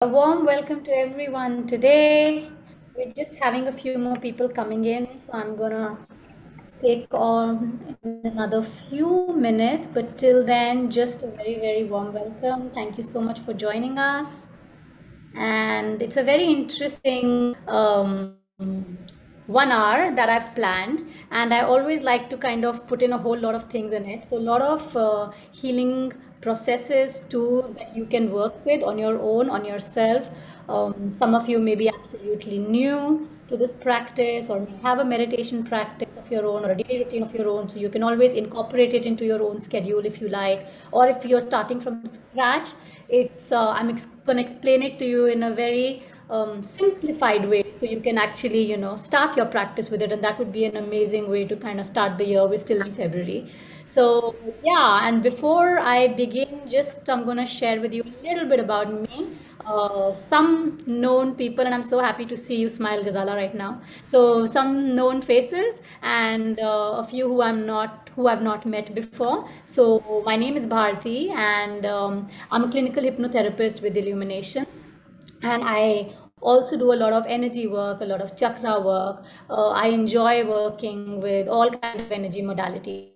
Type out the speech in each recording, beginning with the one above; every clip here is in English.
A warm welcome to everyone. Today we're just having a few more people coming in, so I'm gonna take on another few minutes, but till then just a very, very warm welcome. Thank you so much for joining us. And it's a very interesting 1 hour that I've planned, and I always like to kind of put in a whole lot of things in it. So a lot of healing processes, tools that you can work with on your own, on yourself. Some of you may be absolutely new to this practice, or may have a meditation practice of your own or a daily routine of your own, so you can always incorporate it into your own schedule if you like. Or if you're starting from scratch, it's I'm gonna explain it to you in a very simplified way, so you can actually, you know, start your practice with it. And that would be an amazing way to kind of start the year. We're still in February, so yeah. And before I begin, just I'm gonna share with you a little bit about me. Some known people, and I'm so happy to see you smile, Ghazala, right now. So some known faces, and a few who I've not met before. So my name is Bharti, and I'm a clinical hypnotherapist with Illuminations. And I also do a lot of energy work, a lot of chakra work. I enjoy working with all kinds of energy modalities.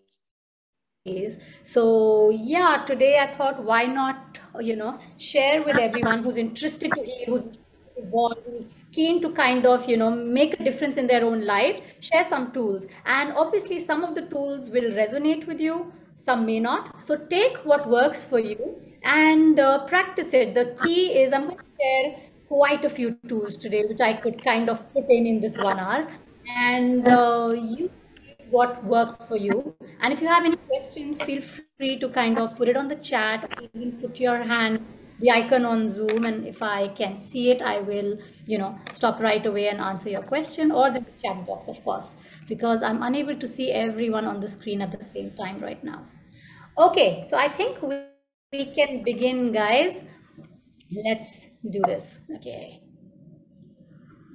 So yeah, today I thought, why not, you know, share with everyone who's interested to heal, who's involved, who's keen to kind of, you know, make a difference in their own life, share some tools. And obviously some of the tools will resonate with you, some may not. So take what works for you and practice it. The key is, I'm going to share quite a few tools today, which I could kind of put in this 1 hour, and you do what works for you. And if you have any questions, feel free to kind of put it on the chat, or even put your hand, the icon on Zoom, and if I can see it, I will, you know, stop right away and answer your question, or the chat box, of course, because I'm unable to see everyone on the screen at the same time right now. Okay, so I think we can begin, guys. Let's do this. Okay.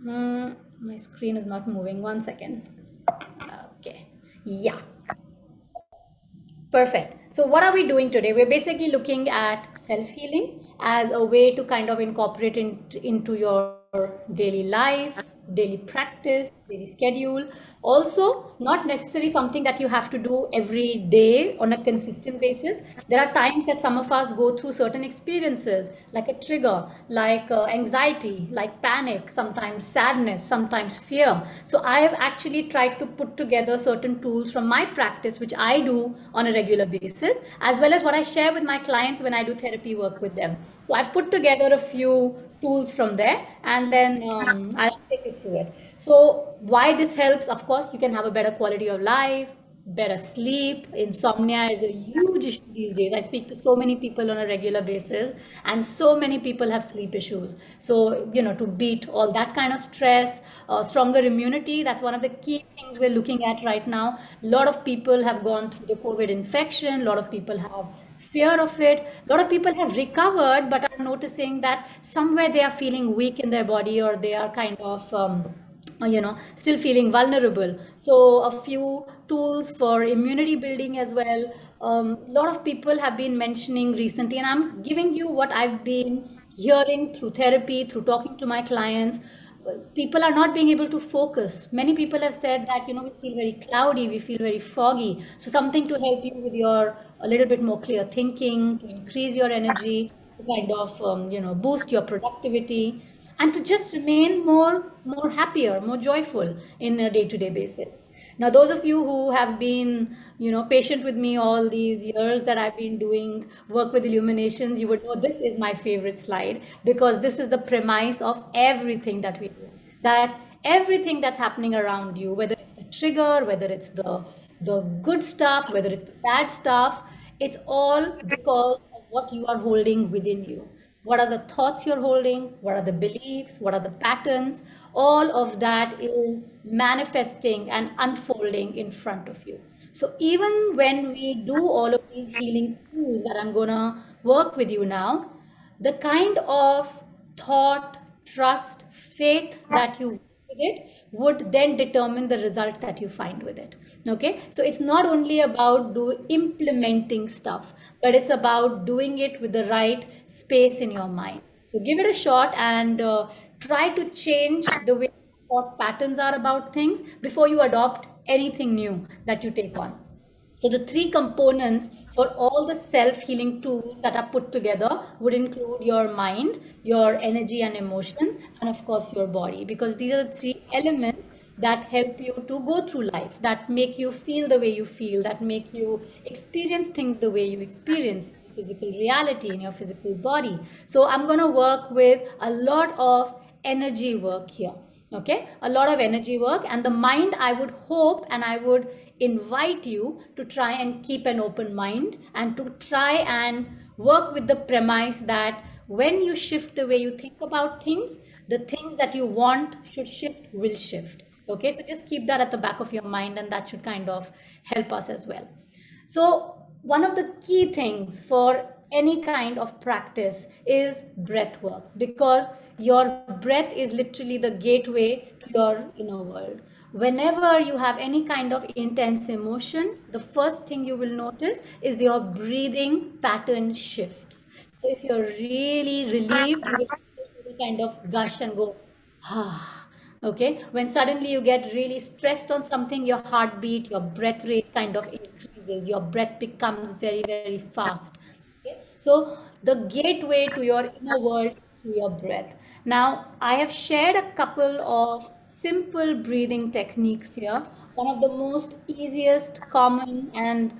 My screen is not moving. 1 second. Okay. Yeah. Perfect. So what are we doing today? We're basically looking at self-healing as a way to kind of incorporate into your daily life, daily practice, daily schedule. Also, not necessarily something that you have to do every day on a consistent basis. There are times that some of us go through certain experiences, like a trigger, like anxiety, like panic, sometimes sadness, sometimes fear. So I have actually tried to put together certain tools from my practice, which I do on a regular basis, as well as what I share with my clients when I do therapy work with them. So I've put together a few tools from there, and then I'll take it through it. So why this helps? Of course, you can have a better quality of life, better sleep. Insomnia is a huge issue these days. I speak to so many people on a regular basis, and so many people have sleep issues. So, you know, to beat all that kind of stress, stronger immunity, that's one of the key things we're looking at right now. A lot of people have gone through the COVID infection. A lot of people have fear of it. A lot of people have recovered, but are noticing that somewhere they are feeling weak in their body, or they are kind of, you know, still feeling vulnerable. So a few tools for immunity building as well. A lot of people have been mentioning recently, and I'm giving you what I've been hearing through therapy, through talking to my clients. People are not being able to focus. Many people have said that, you know, we feel very cloudy, we feel very foggy. So something to help you with your a little bit more clear thinking, to increase your energy, to kind of, you know, boost your productivity, and to just remain more happier, more joyful in a day-to-day basis. Now, those of you who have been, you know, patient with me all these years that I've been doing work with Illuminations, you would know this is my favorite slide, because this is the premise of everything that we do. That everything that's happening around you, whether it's the trigger, whether it's the good stuff, whether it's the bad stuff, it's all because of what you are holding within you. What are the thoughts you're holding? What are the beliefs? What are the patterns? All of that is manifesting and unfolding in front of you. So even when we do all of these healing tools that I'm gonna work with you now, the kind of thought, trust, faith that you with it would then determine the result that you find with it. Okay, so it's not only about implementing stuff, but it's about doing it with the right space in your mind, So give it a shot and try to change the way thought patterns are about things before you adopt anything new that you take on. So the three components for all the self-healing tools that are put together would include your mind, your energy and emotions, and of course your body, because these are the three elements that help you to go through life, that make you feel the way you feel, that make you experience things the way you experience physical reality in your physical body. So I'm going to work with a lot of energy work here. Okay, a lot of energy work, and the mind, I would hope and I would invite you to try and keep an open mind and to try and work with the premise that when you shift the way you think about things, the things that you want should shift will shift. Okay, so just keep that at the back of your mind, and that should kind of help us as well. So one of the key things for any kind of practice is breath work, because your breath is literally the gateway to your inner world. Whenever you have any kind of intense emotion, the first thing you will notice is your breathing pattern shifts. So if you're really relieved, you will kind of gush and go, ah. Okay, when suddenly you get really stressed on something, your heartbeat, your breath rate kind of increases, your breath becomes very, very fast. Okay? So the gateway to your inner world is through your breath. Now, I have shared a couple of simple breathing techniques here. One of the most easiest, common, and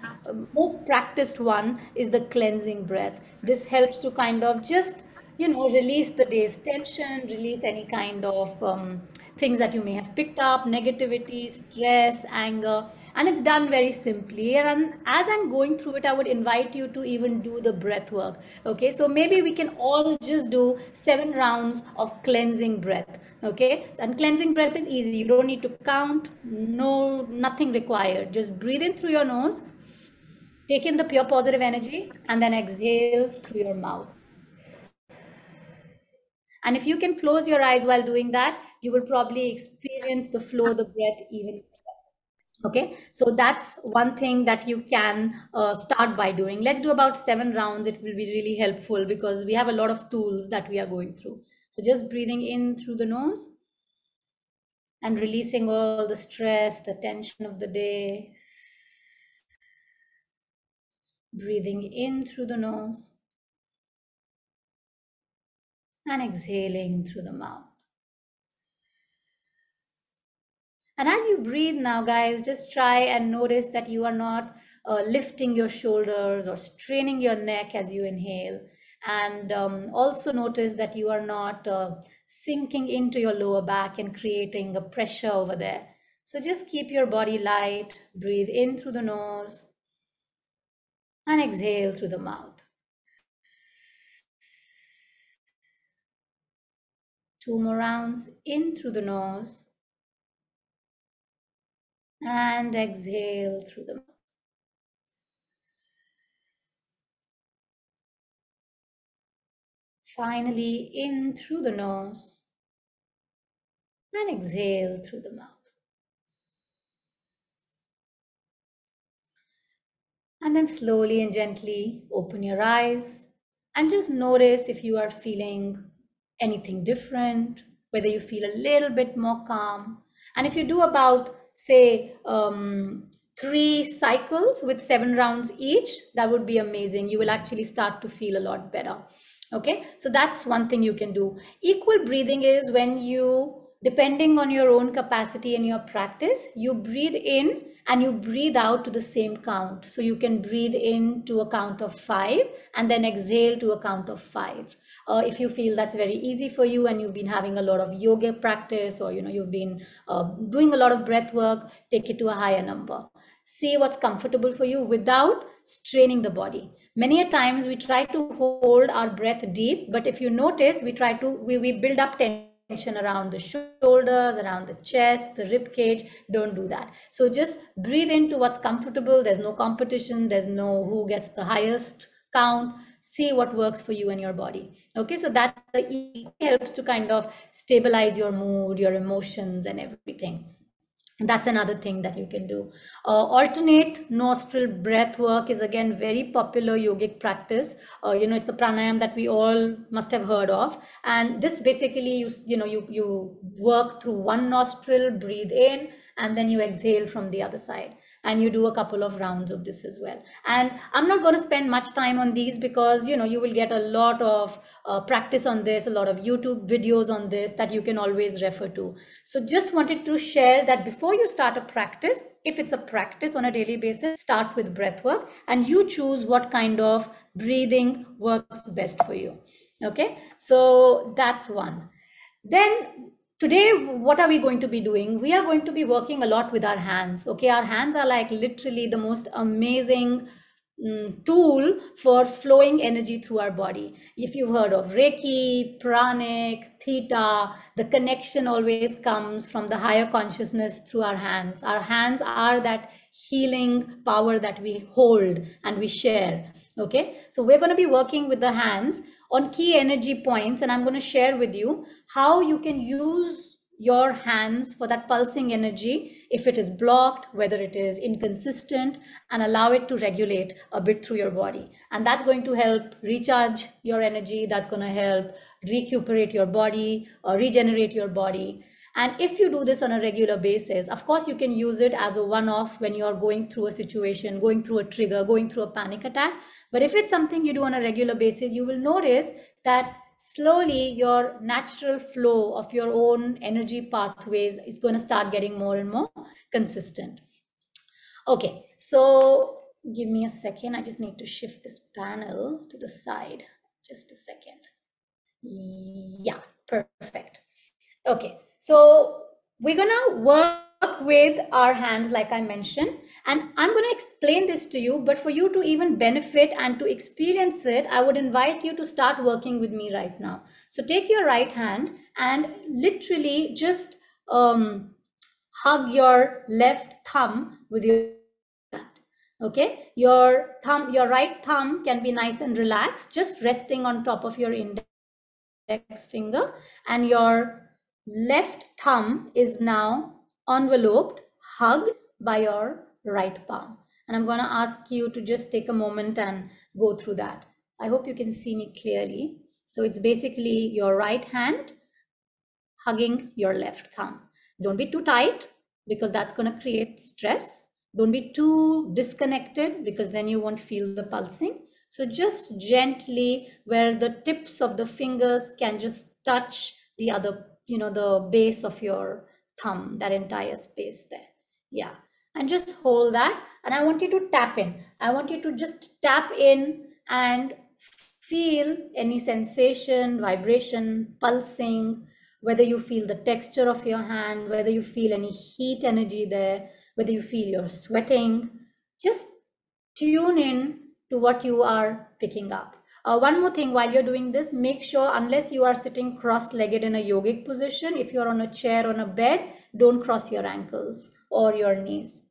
most practiced one is the cleansing breath. This helps to kind of just, you know, release the day's tension, release any kind of things that you may have picked up, negativity, stress, anger, and it's done very simply. And as I'm going through it, I would invite you to even do the breath work. Okay, so maybe we can all just do 7 rounds of cleansing breath. Okay, and cleansing breath is easy. You don't need to count, no, nothing required. Just breathe in through your nose, take in the pure positive energy, and then exhale through your mouth. And if you can close your eyes while doing that, you will probably experience the flow of the breath even better. Okay, so that's one thing that you can start by doing. Let's do about 7 rounds. It will be really helpful because we have a lot of tools that we are going through. So just breathing in through the nose and releasing all the stress, the tension of the day. Breathing in through the nose and exhaling through the mouth. And as you breathe now, guys, just try and notice that you are not lifting your shoulders or straining your neck as you inhale. And also notice that you are not sinking into your lower back and creating a pressure over there. So just keep your body light, breathe in through the nose and exhale through the mouth. 2 more rounds, in through the nose and exhale through the mouth. Finally, in through the nose and exhale through the mouth. And then slowly and gently open your eyes and just notice if you are feeling anything different, whether you feel a little bit more calm. And if you do about, say, 3 cycles with 7 rounds each, that would be amazing. You will actually start to feel a lot better. Okay, so that's one thing you can do. Equal breathing is when you, depending on your own capacity and your practice, you breathe in and you breathe out to the same count. So you can breathe in to a count of 5 and then exhale to a count of 5. If you feel that's very easy for you and you've been having a lot of yoga practice, or you know, you've been doing a lot of breath work, take it to a higher number. See what's comfortable for you without straining the body. Many a times we try to hold our breath deep, but if you notice, we build up tension around the shoulders, around the chest, the rib cage. Don't do that. So just breathe into what's comfortable. There's no competition. There's no who gets the highest count. See what works for you and your body. Okay, so that helps to kind of stabilize your mood, your emotions, and everything. That's another thing that you can do. Alternate nostril breath work is again very popular yogic practice. It's the pranayam that we all must have heard of. And this basically, you work through one nostril, breathe in, and then you exhale from the other side. And you do a couple of rounds of this as well. And I'm not going to spend much time on these because, you will get a lot of practice on this, a lot of YouTube videos on this that you can always refer to. So just wanted to share that before you start a practice, if it's a practice on a daily basis, start with breath work and you choose what kind of breathing works best for you. Okay, so that's one. Then today, what are we going to be doing? We are going to be working a lot with our hands. Okay, our hands are like literally the most amazing tool for flowing energy through our body. If you've heard of Reiki, pranic, theta, the connection always comes from the higher consciousness through our hands. Our hands are that healing power that we hold and we share. Okay, so we're going to be working with the hands on key energy points, and I'm going to share with you how you can use your hands for that pulsing energy if it is blocked, whether it is inconsistent, and allow it to regulate a bit through your body. And that's going to help recharge your energy, that's going to help recuperate your body or regenerate your body. And if you do this on a regular basis, of course, you can use it as a one-off when you're going through a situation, going through a trigger, going through a panic attack. But if it's something you do on a regular basis, you will notice that slowly your natural flow of your own energy pathways is going to start getting more and more consistent. Okay, so give me a second. I just need to shift this panel to the side. Just a second. Yeah, perfect. Okay. So we're going to work with our hands, like I mentioned, and I'm going to explain this to you, but for you to even benefit and to experience it, I would invite you to start working with me right now. So take your right hand and literally just hug your left thumb with your hand. Okay, your right thumb can be nice and relaxed, just resting on top of your index finger, and your left thumb is now enveloped, hugged by your right palm. And I'm going to ask you to just take a moment and go through that. I hope you can see me clearly. So it's basically your right hand hugging your left thumb. Don't be too tight because that's going to create stress. Don't be too disconnected because then you won't feel the pulsing. So just gently, where the tips of the fingers can just touch the other, the base of your thumb, that entire space there. Yeah, and just hold that. And I want you to tap in. I want you to just tap in and feel any sensation, vibration, pulsing, whether you feel the texture of your hand, whether you feel any heat energy there, whether you feel you're sweating. Just tune in to what you are picking up. One more thing while you're doing this, make sure, unless you are sitting cross-legged in a yogic position, if you're on a chair, on a bed, don't cross your ankles or your knees.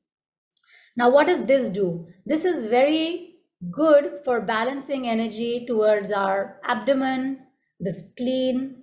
Now, what does this do? This is very good for balancing energy towards our abdomen, the spleen.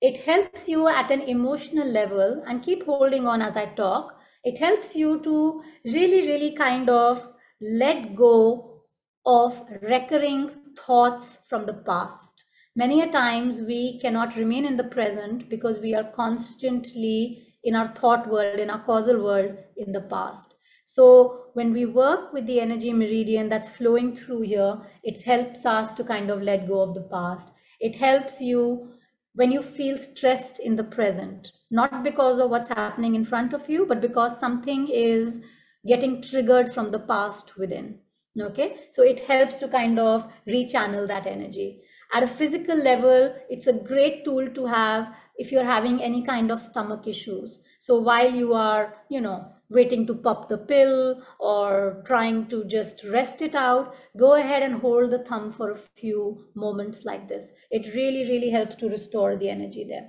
It helps you at an emotional level, and keep holding on as I talk. It helps you to really, really kind of let go of recurring thoughts from the past. Many a times we cannot remain in the present because we are constantly in our thought world, in our causal world, in the past. So when we work with the energy meridian that's flowing through here, it helps us to kind of let go of the past. It helps you when you feel stressed in the present, not because of what's happening in front of you, but because something is getting triggered from the past within. Okay, so it helps to kind of rechannel that energy. At a physical level, it's a great tool to have if you're having any kind of stomach issues. So while you are, waiting to pop the pill or trying to just rest it out, go ahead and hold the thumb for a few moments like this. It really, really helps to restore the energy there.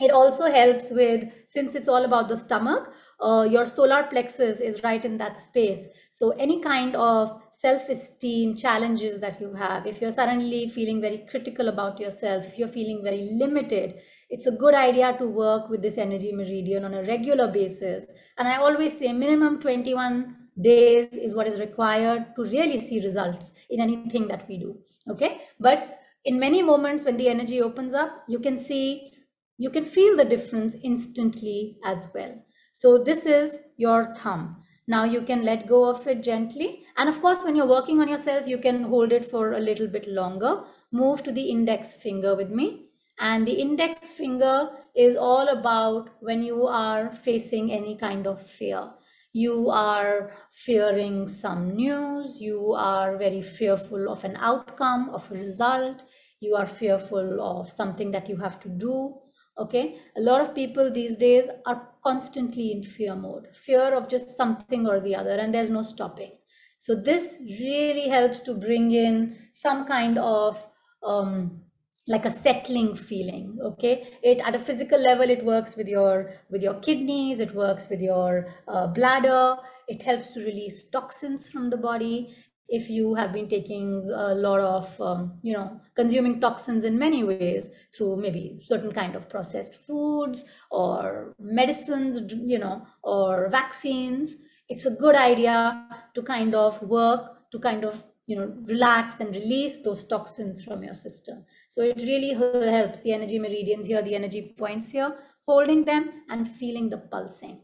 It also helps with, since it's all about the stomach, your solar plexus is right in that space. So any kind of self-esteem challenges that you have, if you're suddenly feeling very critical about yourself, if you're feeling very limited, it's a good idea to work with this energy meridian on a regular basis. And I always say minimum 21 days is what is required to really see results in anything that we do. Okay, but in many moments when the energy opens up, you can see, you can feel the difference instantly as well. So this is your thumb. Now you can let go of it gently. And of course, when you're working on yourself, you can hold it for a little bit longer. Move to the index finger with me. And the index finger is all about when you are facing any kind of fear. You are fearing some news. You are very fearful of an outcome, of a result. You are fearful of something that you have to do. Okay, a lot of people these days are constantly in fear mode, fear of just something or the other, and there's no stopping. So this really helps to bring in some kind of like a settling feeling. Okay, it at a physical level, it works with your kidneys, it works with your bladder, it helps to release toxins from the body. If you have been taking a lot of, consuming toxins in many ways through maybe certain kind of processed foods or medicines, or vaccines, it's a good idea to kind of work, to kind of, relax and release those toxins from your system. So it really helps, the energy meridians here, the energy points here, holding them and feeling the pulsing.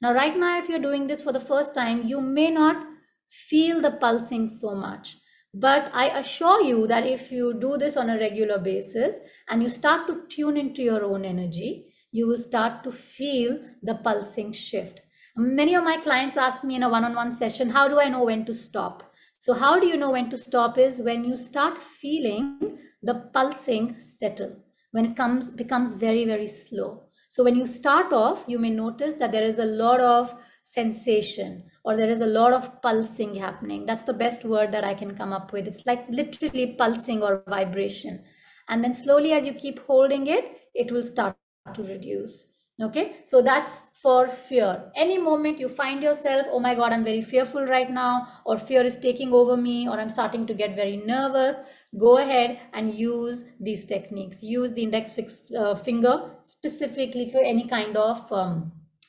Now, right now, if you're doing this for the first time, you may not feel the pulsing so much, but I assure you that if you do this on a regular basis and you start to tune into your own energy, you will start to feel the pulsing shift. Many of my clients ask me in a one-on-one session, how do I know when to stop? So how do you know when to stop is when you start feeling the pulsing settle, when it becomes very, very slow. So when you start off, you may notice that there is a lot of sensation, or there is a lot of pulsing happening. That's the best word that I can come up with. It's like literally pulsing or vibration. And then slowly, as you keep holding it, it will start to reduce. Okay, so that's for fear. Any moment you find yourself, oh my God, I'm very fearful right now, or fear is taking over me, or I'm starting to get very nervous, go ahead and use these techniques. Use the index finger specifically for any kind of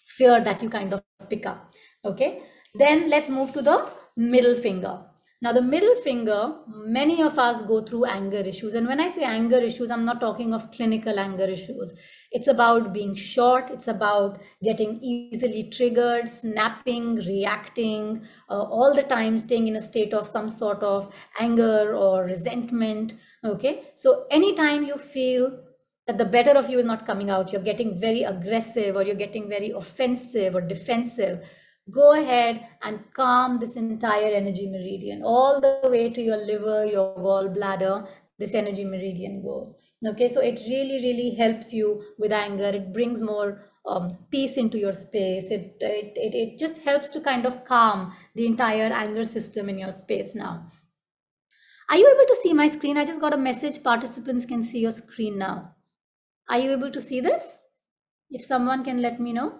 fear that you kind of pick up. Okay, then let's move to the middle finger. Now the middle finger, many of us go through anger issues. And when I say anger issues, I'm not talking of clinical anger issues. It's about being short. It's about getting easily triggered, snapping, reacting, all the time staying in a state of some sort of anger or resentment. Okay, so anytime you feel that the better of you is not coming out, you're getting very aggressive or you're getting very offensive or defensive, go ahead and calm this entire energy meridian all the way to your liver, your gallbladder. This energy meridian goes. Okay, so it really, really helps you with anger. It brings more peace into your space. It just helps to kind of calm the entire anger system in your space now. Are you able to see my screen? I just got a message. Participants can see your screen now. Are you able to see this? If someone can let me know.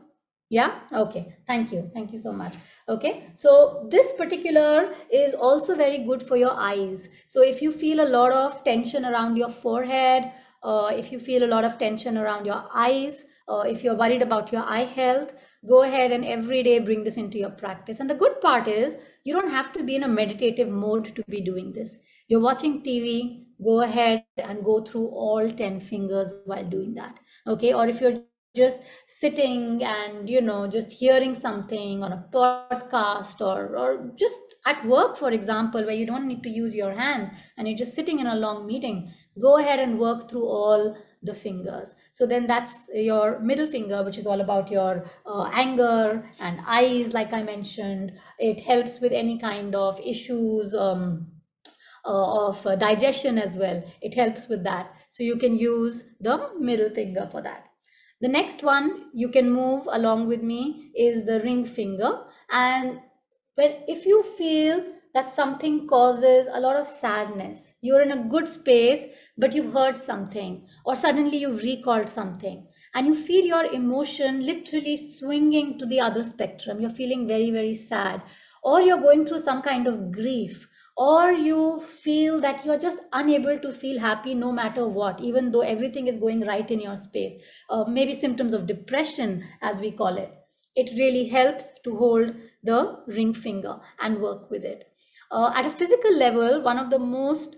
Yeah, okay, thank you. Thank you so much. Okay, so this particular is also very good for your eyes. So if you feel a lot of tension around your forehead, if you feel a lot of tension around your eyes, if you're worried about your eye health, go ahead and every day bring this into your practice. And the good part is you don't have to be in a meditative mode to be doing this. You're watching TV, go ahead and go through all 10 fingers while doing that. Okay, or if you're just sitting and just hearing something on a podcast or just at work, for example, where you don't need to use your hands and you're just sitting in a long meeting, go ahead and work through all the fingers. So then that's your middle finger, which is all about your anger and eyes, like I mentioned. It helps with any kind of issues of digestion as well. It helps with that. So you can use the middle finger for that. The next one you can move along with me is the ring finger. And if you feel that something causes a lot of sadness, You're in a good space, but you've heard something, or suddenly you've recalled something, and you feel your emotion literally swinging to the other spectrum. You're feeling very, very sad, or you're going through some kind of grief, or you feel that you're just unable to feel happy no matter what, even though everything is going right in your space. Maybe symptoms of depression, as we call it. It really helps to hold the ring finger and work with it. At a physical level, one of the most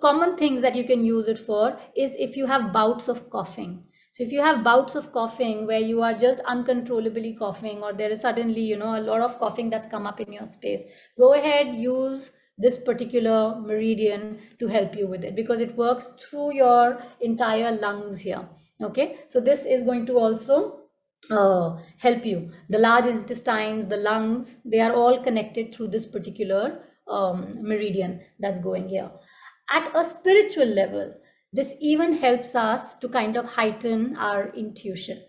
common things that you can use it for is if you have bouts of coughing. So if you have bouts of coughing where you are just uncontrollably coughing, or there is suddenly, you know, a lot of coughing that's come up in your space, go ahead, use this particular meridian to help you with it, because it works through your entire lungs here. Okay, so this is going to also help you. The large intestines, the lungs, they are all connected through this particular meridian that's going here. At a spiritual level, this even helps us to kind of heighten our intuition.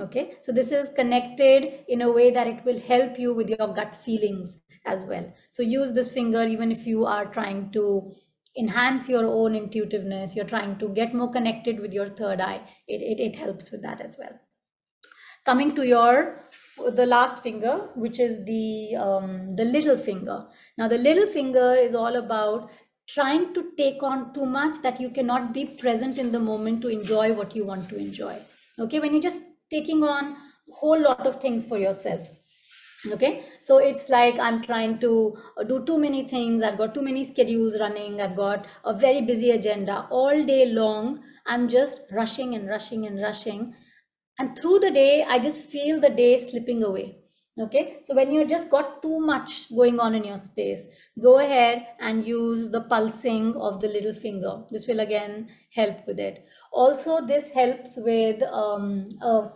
Okay, so this is connected in a way that it will help you with your gut feelings as well. So use this finger even if you are trying to enhance your own intuitiveness, you're trying to get more connected with your third eye. It helps with that as well. Coming to the last finger, which is the little finger. Now, the little finger is all about trying to take on too much that you cannot be present in the moment to enjoy what you want to enjoy. Okay, when you're just taking on a whole lot of things for yourself. Okay, so it's like I'm trying to do too many things, I've got too many schedules running, I've got a very busy agenda all day long. I'm just rushing and rushing and rushing. And through the day, I just feel the day slipping away. Okay, so when you just got too much going on in your space, go ahead and use the pulsing of the little finger. This will again help with it. Also, this helps with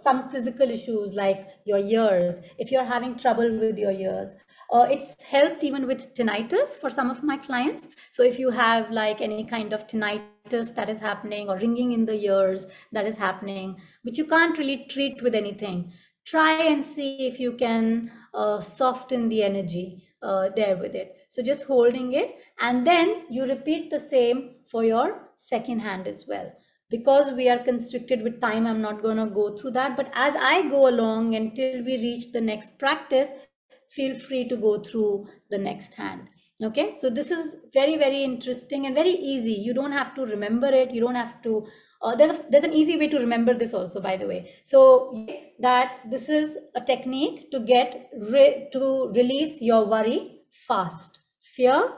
some physical issues like your ears, if you're having trouble with your ears. It's helped even with tinnitus for some of my clients. So if you have like any kind of tinnitus that is happening, or ringing in the ears that is happening, which you can't really treat with anything, try and see if you can soften the energy there with it. So just holding it, and then you repeat the same for your second hand as well. Because we are constricted with time, I'm not going to go through that. But as I go along until we reach the next practice, feel free to go through the next hand. Okay, so this is very, very interesting and very easy. You don't have to remember it. You don't have to, there's an easy way to remember this also, by the way. So that this is a technique to release your worry fast. Fear,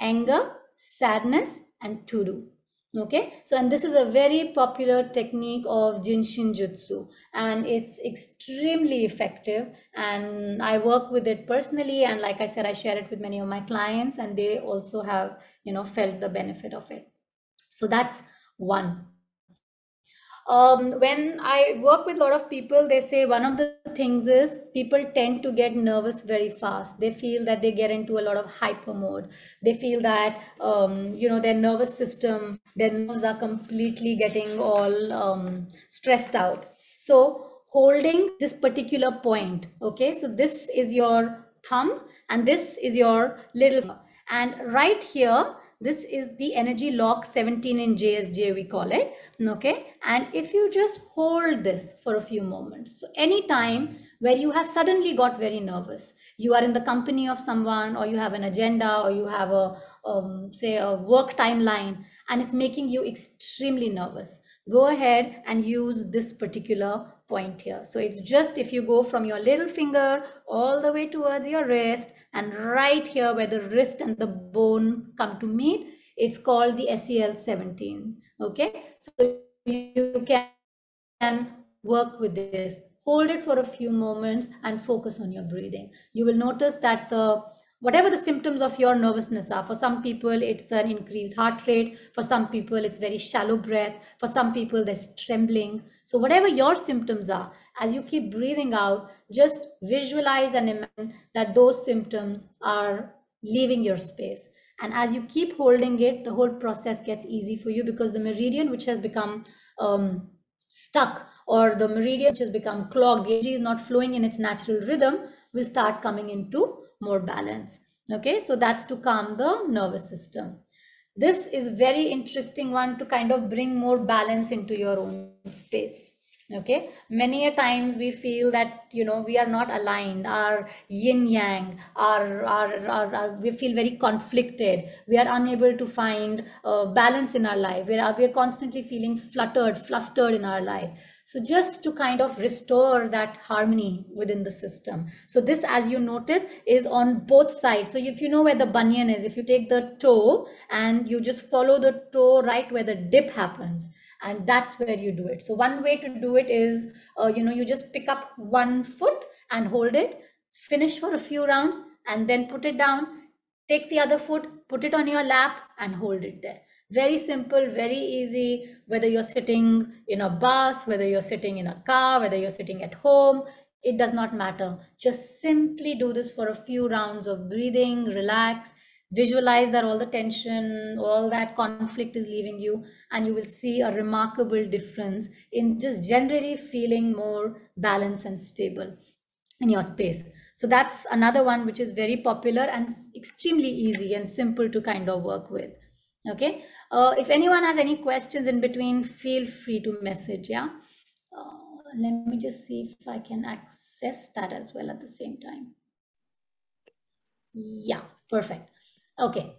anger, sadness, and to-do. Okay, so and this is a very popular technique of Jin Shin Jutsu, and it's extremely effective, and I work with it personally, and like I said, I share it with many of my clients, and they also have, you know, felt the benefit of it. So that's one. When I work with a lot of people, they say one of the things is people tend to get nervous very fast. They feel that they get into a lot of hyper mode. They feel that, you know, their nervous system, their nerves are completely getting all stressed out. So holding this particular point, okay, so this is your thumb and this is your little finger. And right here, this is the energy lock 17 in JSJ, we call it. Okay, and if you just hold this for a few moments, so any time where you have suddenly got very nervous, you are in the company of someone, or you have an agenda, or you have a say a work timeline, and it's making you extremely nervous, go ahead and use this particular point here. So it's just, if you go from your little finger all the way towards your wrist, and right here where the wrist and the bone come to meet, it's called the SEL 17. Okay, so you can work with this. Hold it for a few moments and focus on your breathing. You will notice that whatever the symptoms of your nervousness are, for some people it's an increased heart rate, for some people it's very shallow breath, for some people there's trembling. So whatever your symptoms are, as you keep breathing out, just visualize and imagine that those symptoms are leaving your space. And as you keep holding it, the whole process gets easy for you, because the meridian which has become stuck, or the meridian which has become clogged, energy is not flowing in its natural rhythm, will start coming into more balance. Okay, so that's to calm the nervous system. This is very interesting one to kind of bring more balance into your own space. Okay, many a times we feel that, you know, we are not aligned, our yin yang, our we feel very conflicted, we are unable to find balance in our life, we are constantly feeling flustered in our life. So just to kind of restore that harmony within the system. So this, as you notice, is on both sides. So if you know where the bunion is, if you take the toe and you just follow the toe right where the dip happens, and that's where you do it. So one way to do it is, you know, you just pick up one foot and hold it, finish for a few rounds, and then put it down, take the other foot, put it on your lap and hold it there. Very simple, very easy, whether you're sitting in a bus, whether you're sitting in a car, whether you're sitting at home, it does not matter. Just simply do this for a few rounds of breathing, relax, visualize that all the tension, all that conflict is leaving you, and you will see a remarkable difference in just generally feeling more balanced and stable in your space. So that's another one which is very popular and extremely easy and simple to kind of work with. Okay, if anyone has any questions in between, feel free to message. Yeah, let me just see if I can access that as well at the same time. Yeah, perfect. Okay,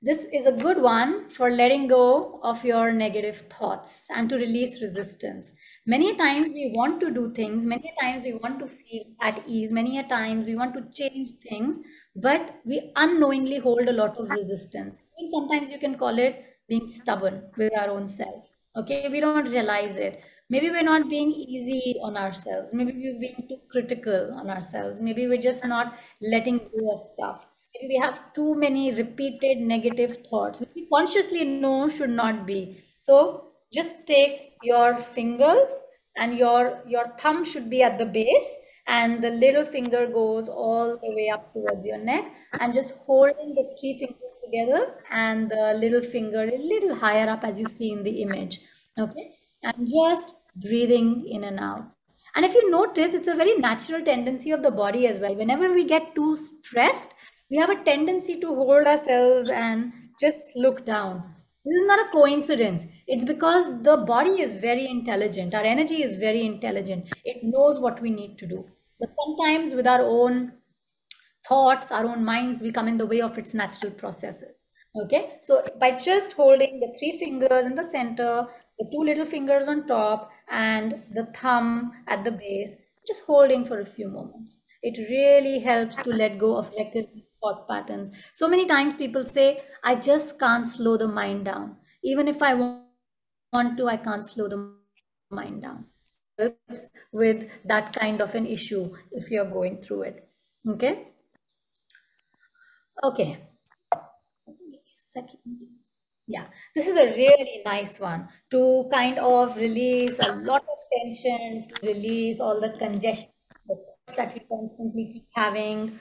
this is a good one for letting go of your negative thoughts and to release resistance. Many times we want to do things, many times we want to feel at ease, many a times we want to change things, but we unknowingly hold a lot of resistance. And sometimes you can call it being stubborn with our own self. Okay, we don't realize it. Maybe we're not being easy on ourselves. Maybe we're being too critical on ourselves. Maybe we're just not letting go of stuff. Maybe we have too many repeated negative thoughts, which we consciously know should not be. So just take your fingers and your thumb should be at the base and the little finger goes all the way up towards your neck, and just holding the three fingers together and the little finger a little higher up as you see in the image. Okay, and just breathing in and out. And if you notice, it's a very natural tendency of the body as well. Whenever we get too stressed, we have a tendency to hold ourselves and just look down. This is not a coincidence. It's because the body is very intelligent. Our energy is very intelligent. It knows what we need to do. But sometimes with our own thoughts, our own minds, we come in the way of its natural processes. Okay, so by just holding the three fingers in the center, the two little fingers on top and the thumb at the base, just holding for a few moments. It really helps to let go of recurring thought patterns. So many times people say, I just can't slow the mind down. Even if I want to, I can't slow the mind down. It helps with that kind of an issue if you're going through it. Okay. Okay. Second. Yeah, this is a really nice one to kind of release a lot of tension, to release all the congestion that we constantly keep having.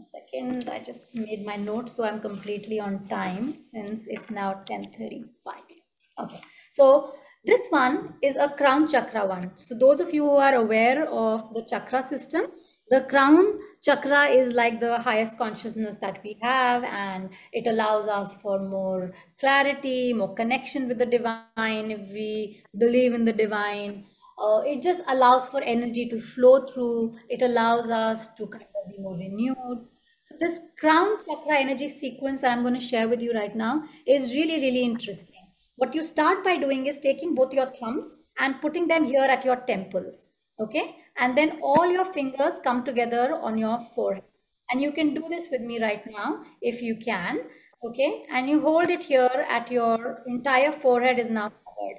A second, I just made my notes, so I'm completely on time since it's now 10:35. Okay, so this one is a crown chakra one. So those of you who are aware of the chakra system, the crown chakra is like the highest consciousness that we have, and it allows us for more clarity, more connection with the divine. If we believe in the divine, it just allows for energy to flow through. It allows us to kind of be more renewed. So this crown chakra energy sequence that I'm going to share with you right now is really, really interesting. What you start by doing is taking both your thumbs and putting them here at your temples. Okay. And then all your fingers come together on your forehead. And you can do this with me right now if you can. Okay. And you hold it here at your entire forehead is now covered.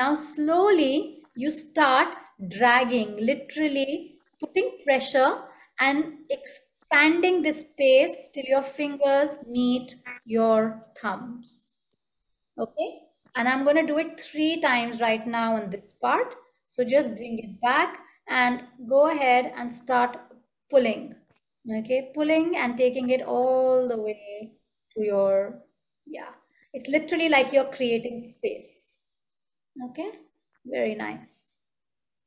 Now slowly, you start dragging, literally putting pressure and expanding this space till your fingers meet your thumbs. Okay, and I'm going to do it 3 times right now on this part. So just bring it back and go ahead and start pulling. Okay, pulling and taking it all the way to your, yeah, it's literally like you're creating space. Okay. Very nice.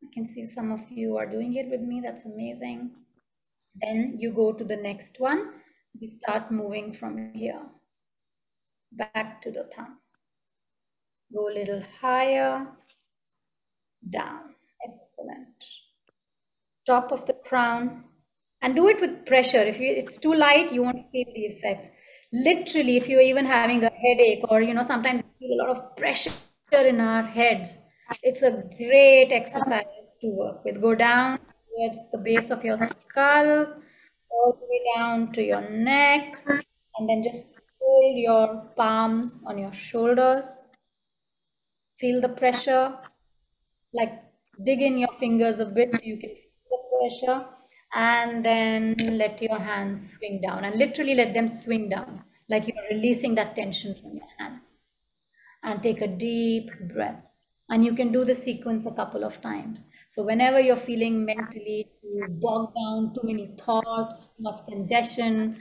I can see some of you are doing it with me. That's amazing. Then you go to the next one. We start moving from here. back to the thumb. Go a little higher, down. Excellent. Top of the crown, and do it with pressure. If it's too light, you won't feel the effects. Literally, if you're even having a headache, or sometimes we feel a lot of pressure in our heads, it's a great exercise to work with. Go down towards the base of your skull, all the way down to your neck, and then just hold your palms on your shoulders. Feel the pressure, like dig in your fingers a bit so you can feel the pressure, and then let your hands swing down, and literally let them swing down, like you're releasing that tension from your hands. And take a deep breath. And you can do the sequence a couple of times. So whenever you're feeling mentally bogged down, too many thoughts, too much congestion,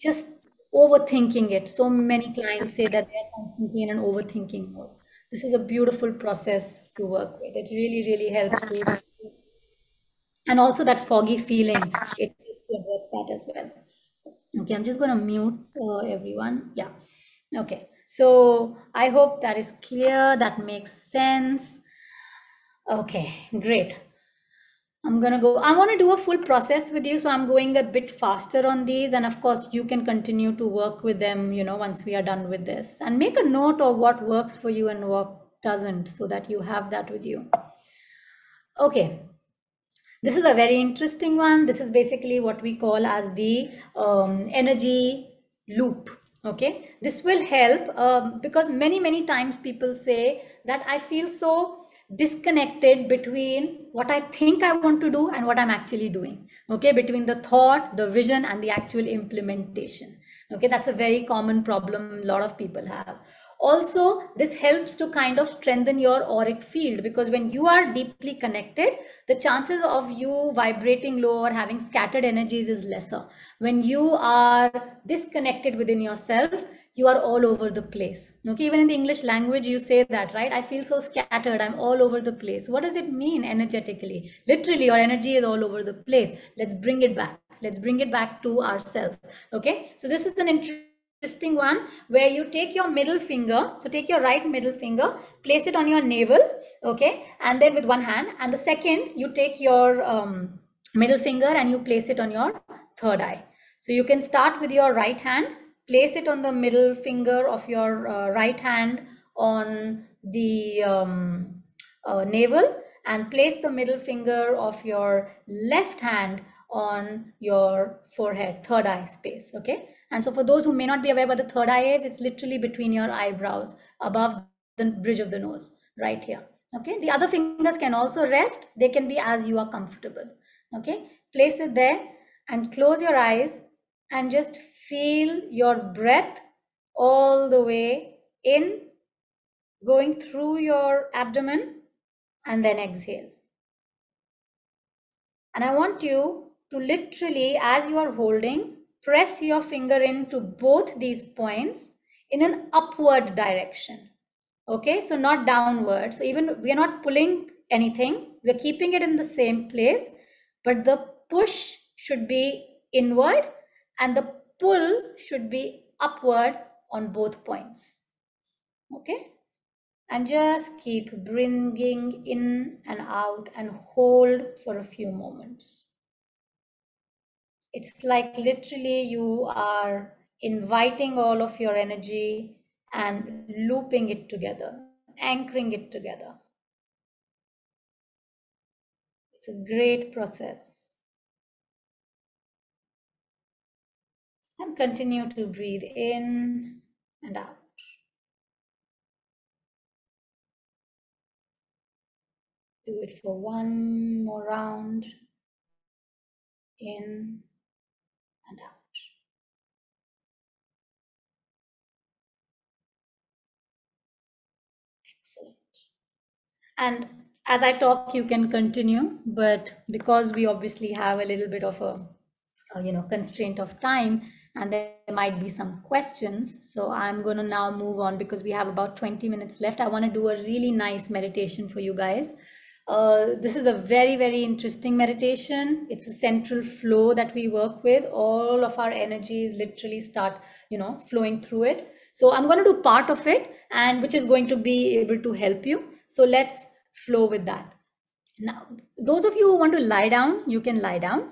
just overthinking it. So many clients say that they're constantly in an overthinking mode. This is a beautiful process to work with. It really, really helps you. And also that foggy feeling, it addresses that as well. Okay, I'm just going to mute everyone. Yeah. Okay. So I hope that is clear. That makes sense. Okay, great. I'm going to go. I want to do a full process with you. So I'm going a bit faster on these. And of course, you can continue to work with them, once we are done with this. And make a note of what works for you and what doesn't, so that you have that with you. Okay. This is a very interesting one. This is basically what we call as the energy loop. Okay, this will help because many times people say that I feel so disconnected between what I think I want to do and what I'm actually doing. Okay, between the thought, the vision, and the actual implementation. Okay, that's a very common problem a lot of people have. Also, this helps to kind of strengthen your auric field, because when you are deeply connected, the chances of you vibrating low or having scattered energies is lesser. When you are disconnected within yourself, you are all over the place. Okay, even in the English language, you say that, right? I feel so scattered. I'm all over the place. What does it mean energetically? Literally, your energy is all over the place. Let's bring it back. Let's bring it back to ourselves. Okay, so this is an interesting one where you take your middle finger, so take your right middle finger, place it on your navel, okay, and then with one hand, and the second you take your middle finger and you place it on your third eye. So you can start with your right hand, place it on the middle finger of your right hand on the navel, and place the middle finger of your left hand on your forehead, third eye space. Okay, and so for those who may not be aware what the third eye is, it's literally between your eyebrows, above the bridge of the nose, right here. Okay, the other fingers can also rest. They can be as you are comfortable. Okay, place it there and close your eyes and just feel your breath all the way in, going through your abdomen, and then exhale. And I want you to literally, as you are holding, press your finger into both these points in an upward direction. Okay, so not downward. So even we are not pulling anything, we're keeping it in the same place, but the push should be inward and the pull should be upward on both points. Okay, and just keep bringing in and out and hold for a few moments. It's like literally you are inviting all of your energy and looping it together, anchoring it together. It's a great process. And continue to breathe in and out. Do it for one more round. In and out. Excellent. And as I talk, you can continue, but because we obviously have a little bit of a constraint of time, and there might be some questions, so I'm going to now move on because we have about 20 minutes left. I want to do a really nice meditation for you guys. This is a very, very interesting meditation. It's a central flow that we work with. All of our energies literally start, flowing through it. So I'm going to do part of it, and which is going to be able to help you. So let's flow with that. Now, those of you who want to lie down, you can lie down.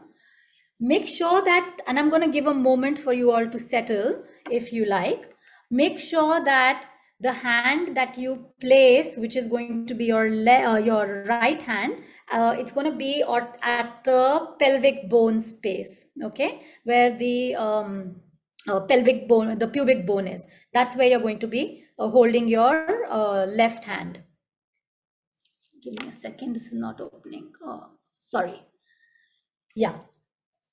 Make sure that, and I'm going to give a moment for you all to settle if you like. Make sure that the hand that you place, which is going to be your right hand, it's going to be at the pelvic bone space, okay, where the pelvic bone, the pubic bone is. That's where you're going to be holding your left hand. Give me a second. This is not opening. Oh, sorry. Yeah.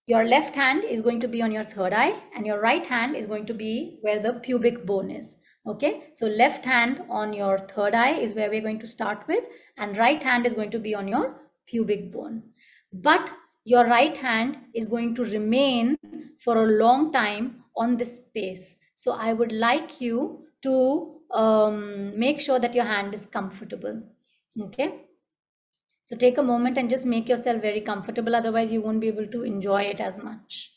Your left hand is going to be on your third eye, and your right hand is going to be where the pubic bone is. Okay, so left hand on your third eye is where we're going to start with, and right hand is going to be on your pubic bone. But your right hand is going to remain for a long time on this space. So I would like you to make sure that your hand is comfortable. Okay. So take a moment and just make yourself very comfortable. Otherwise, you won't be able to enjoy it as much.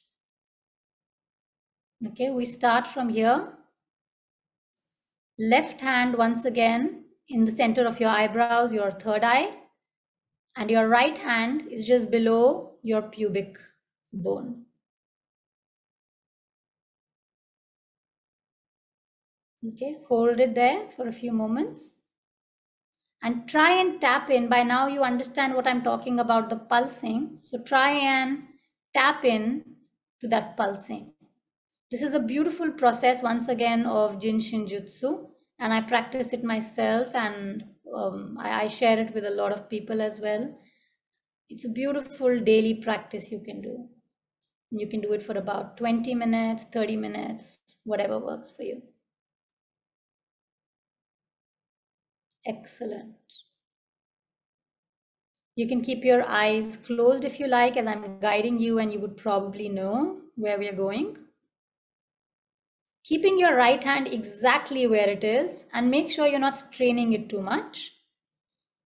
Okay, we start from here. Left hand once again in the center of your eyebrows, your third eye. And your right hand is just below your pubic bone. Okay, hold it there for a few moments. And try and tap in. By now you understand what I'm talking about, the pulsing. So try and tap in to that pulsing. This is a beautiful process once again of Jin Shin Jutsu, and I practice it myself, and I share it with a lot of people as well. It's a beautiful daily practice you can do. You can do it for about 20 minutes, 30 minutes, whatever works for you. Excellent. You can keep your eyes closed if you like, as I'm guiding you, and you would probably know where we are going. Keeping your right hand exactly where it is, and make sure you're not straining it too much.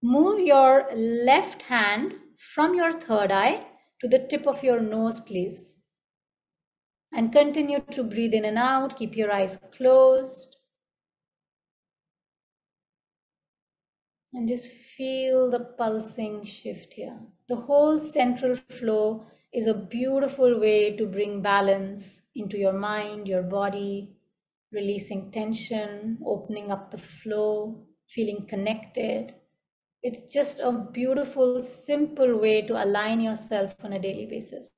Move your left hand from your third eye to the tip of your nose, please. And continue to breathe in and out. Keep your eyes closed. And just feel the pulsing shift here. The whole central flow is a beautiful way to bring balance into your mind, your body, releasing tension, opening up the flow, feeling connected. It's just a beautiful, simple way to align yourself on a daily basis.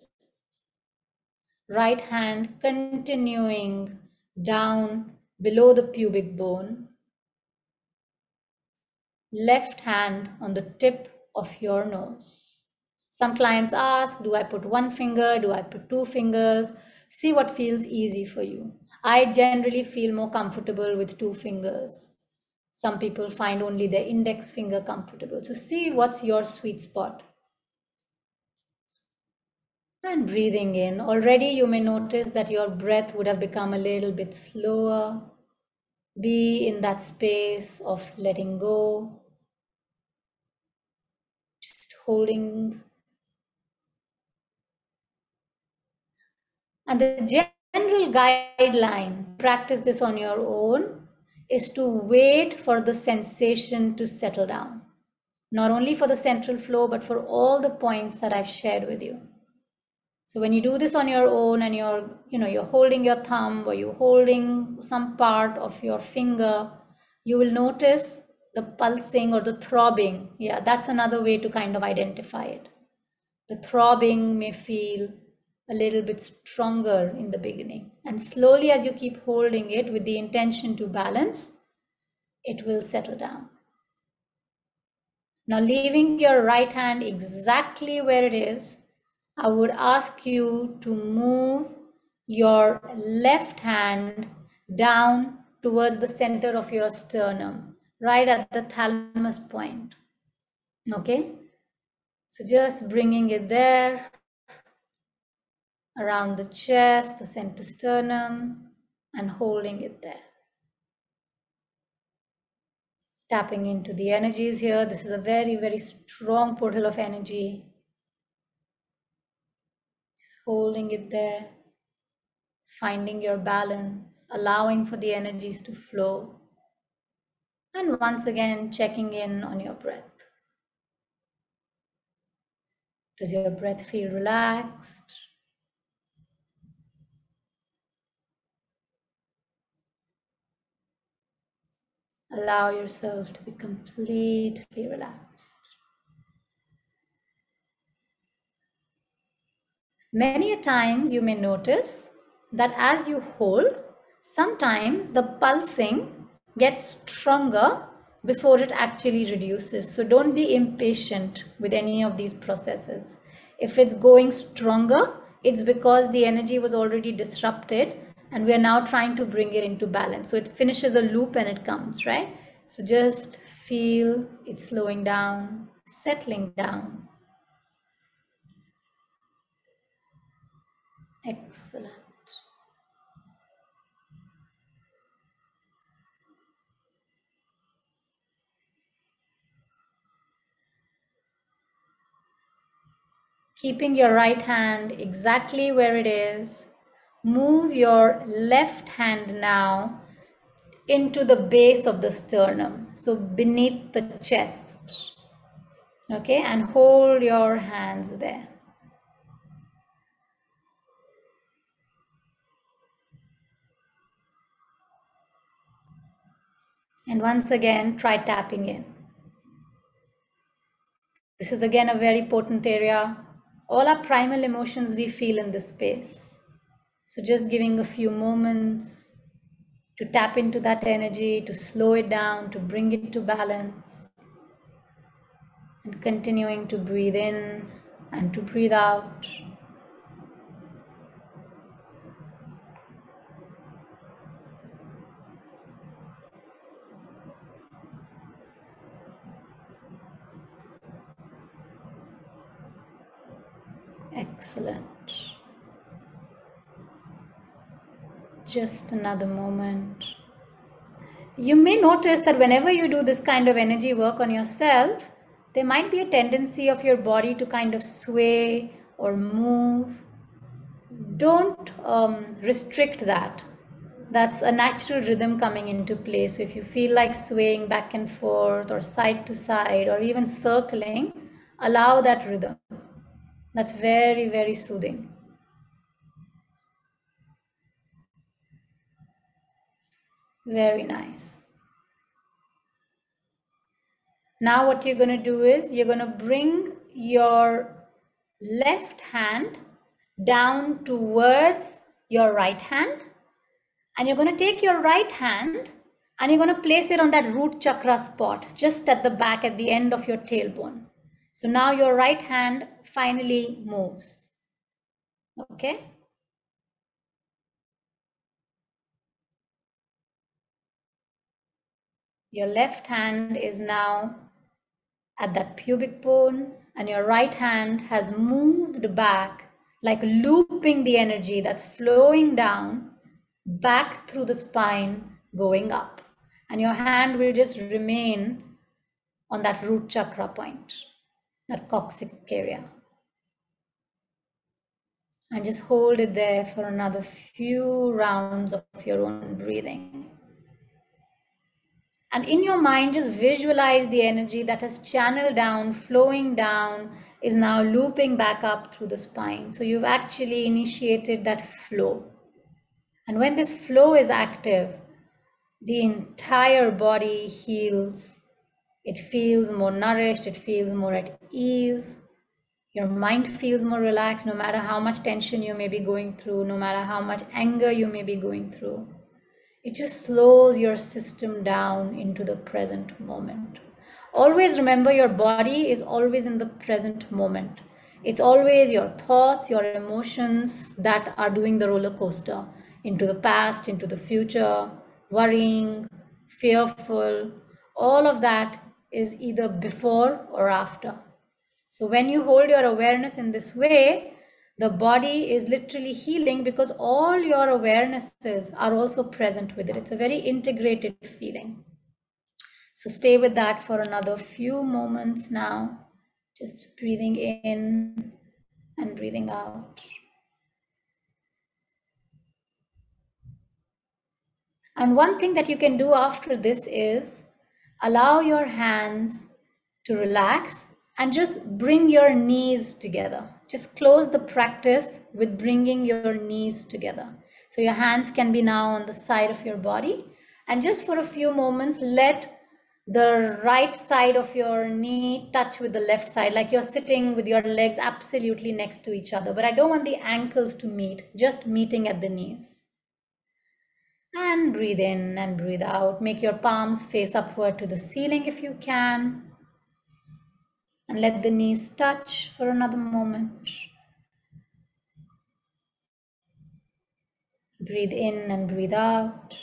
Right hand continuing down below the pubic bone. Left hand on the tip of your nose. Some clients ask, do I put one finger? Do I put two fingers? See what feels easy for you. I generally feel more comfortable with two fingers. Some people find only their index finger comfortable. So see what's your sweet spot. And breathing in. Already you may notice that your breath would have become a little bit slower. Be in that space of letting go. Holding. And the general guideline, practice this on your own, is to wait for the sensation to settle down. Not only for the central flow, but for all the points that I've shared with you. So when you do this on your own, and you're holding your thumb, or you're holding some part of your finger, you will notice the pulsing or the throbbing. Yeah, that's another way to kind of identify it. The throbbing may feel a little bit stronger in the beginning. And slowly, as you keep holding it with the intention to balance, it will settle down. Now, leaving your right hand exactly where it is, I would ask you to move your left hand down towards the center of your sternum, right at the thalamus point. Okay, so just bringing it there around the chest, the center sternum, and holding it there. Tapping into the energies here. This is a very, very strong portal of energy. Just holding it there. Finding your balance. Allowing for the energies to flow. And once again, checking in on your breath. Does your breath feel relaxed? Allow yourself to be completely relaxed. Many a times you may notice that as you hold, sometimes the pulsing gets stronger before it actually reduces. So don't be impatient with any of these processes. If it's going stronger, it's because the energy was already disrupted and we are now trying to bring it into balance. So it finishes a loop and it comes, right? So just feel it slowing down, settling down. Excellent. Keeping your right hand exactly where it is, move your left hand now into the base of the sternum, so beneath the chest, okay, and hold your hands there. And once again, try tapping in. This is again a very potent area. All our primal emotions we feel in this space. So just giving a few moments to tap into that energy, to slow it down, to bring it to balance. And continuing to breathe in and to breathe out. Excellent. Just another moment. You may notice that whenever you do this kind of energy work on yourself, there might be a tendency of your body to kind of sway or move. Don't restrict that. That's a natural rhythm coming into play. So if you feel like swaying back and forth or side to side or even circling, allow that rhythm. That's very, very soothing. Very nice. Now what you're going to do is you're going to bring your left hand down towards your right hand. And you're going to take your right hand and you're going to place it on that root chakra spot, just at the back, at the end of your tailbone. So now your right hand finally moves, okay? Your left hand is now at that pubic bone and your right hand has moved back, like looping the energy that's flowing down, back through the spine, going up. And your hand will just remain on that root chakra point, that coccyx area. And just hold it there for another few rounds of your own breathing. And in your mind, just visualize the energy that has channeled down, flowing down, is now looping back up through the spine. So you've actually initiated that flow. And when this flow is active, the entire body heals. It feels more nourished, it feels more at ease. Your mind feels more relaxed, no matter how much tension you may be going through, no matter how much anger you may be going through. It just slows your system down into the present moment. Always remember, your body is always in the present moment. It's always your thoughts, your emotions that are doing the roller coaster into the past, into the future, worrying, fearful, all of that is either before or after. So when you hold your awareness in this way, the body is literally healing because all your awarenesses are also present with it. It's a very integrated feeling. So stay with that for another few moments now. Just breathing in and breathing out. And one thing that you can do after this is allow your hands to relax and just bring your knees together. Just close the practice with bringing your knees together. So your hands can be now on the side of your body, and just for a few moments, let the right side of your knee touch with the left side, like you're sitting with your legs absolutely next to each other. But I don't want the ankles to meet, just meeting at the knees. And breathe in and breathe out. Make your palms face upward to the ceiling if you can. And let the knees touch for another moment. Breathe in and breathe out.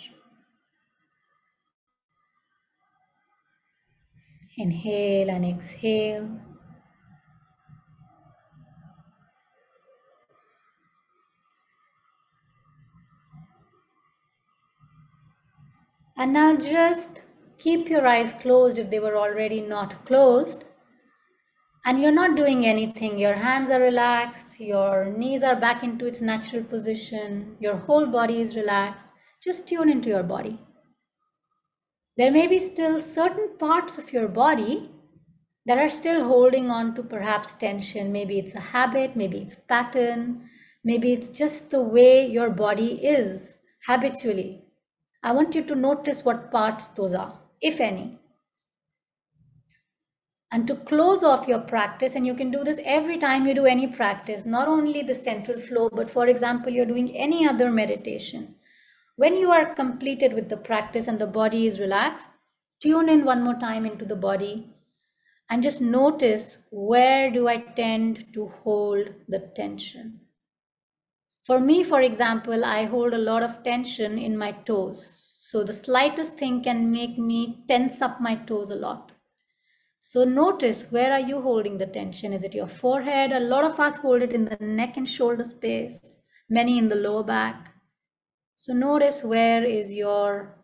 Inhale and exhale. And now just keep your eyes closed if they were already not closed. And you're not doing anything. Your hands are relaxed. Your knees are back into its natural position. Your whole body is relaxed. Just tune into your body. There may be still certain parts of your body that are still holding on to perhaps tension. Maybe it's a habit, maybe it's pattern, maybe it's just the way your body is habitually. I want you to notice what parts those are, if any. And to close off your practice, and you can do this every time you do any practice, not only the central flow, but for example, you're doing any other meditation. When you are completed with the practice and the body is relaxed, tune in one more time into the body and just notice, where do I tend to hold the tension? For me, for example, I hold a lot of tension in my toes. So the slightest thing can make me tense up my toes a lot. So notice, where are you holding the tension? Is it your forehead? A lot of us hold it in the neck and shoulder space, many in the lower back. So notice, where is your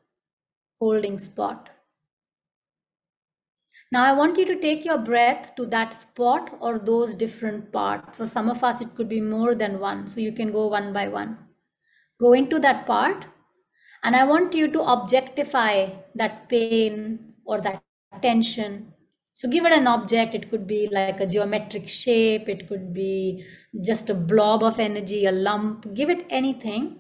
holding spot? Now I want you to take your breath to that spot or those different parts. For some of us, it could be more than one. So you can go one by one. Go into that part. And I want you to objectify that pain or that tension. So give it an object. It could be like a geometric shape. It could be just a blob of energy, a lump. Give it anything.